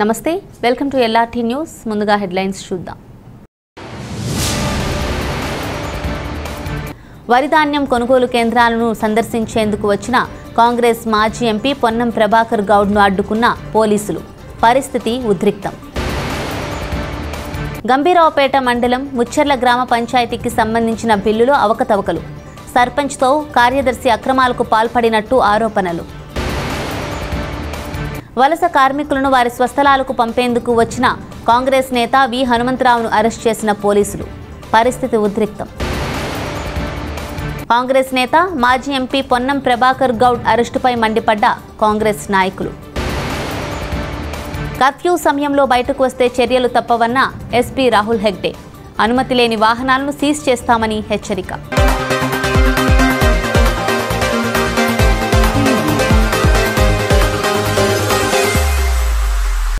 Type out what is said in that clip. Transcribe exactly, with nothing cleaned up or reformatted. నమస్తే welcome to LRT news. ముందుగా headlines చూద్దాం. వరిధాన్యం కొనుగోలు కేంద్రాలను సందర్శించేందుకు వచ్చిన కాంగ్రెస్ మాజీ ఎంపీ పొన్నం ప్రభాకర్ గౌడ్ను అడ్డుకున్న పోలీసులు, పరిస్థితి ఉద్రిక్తం. గంభీరావుపేట మండలం ముచ్చర్ల గ్రామ పంచాయతీకి సంబంధించిన బిల్లులో అవకతవకలు, సర్పంచ్తో కార్యదర్శి అక్రమాలకు పాల్పడినట్టు ఆరోపణలు. వలస కార్మికులను వారి స్వస్థలాలకు పంపేందుకు వచ్చిన కాంగ్రెస్ నేత వి హనుమంతరావును అరెస్ట్ చేసిన పోలీసులు, పరిస్థితి ఉద్రిక్తం. కాంగ్రెస్ నేత మాజీ ఎంపీ పొన్నం ప్రభాకర్ గౌడ్ అరెస్టుపై మండిపడ్డ కాంగ్రెస్ నాయకులు, కర్ఫ్యూ సమయంలో బయటకు వస్తే చర్యలు తప్పవన్న ఎస్పీ రాహుల్ హెగ్డే, అనుమతి లేని వాహనాలను సీజ్ చేస్తామని హెచ్చరిక.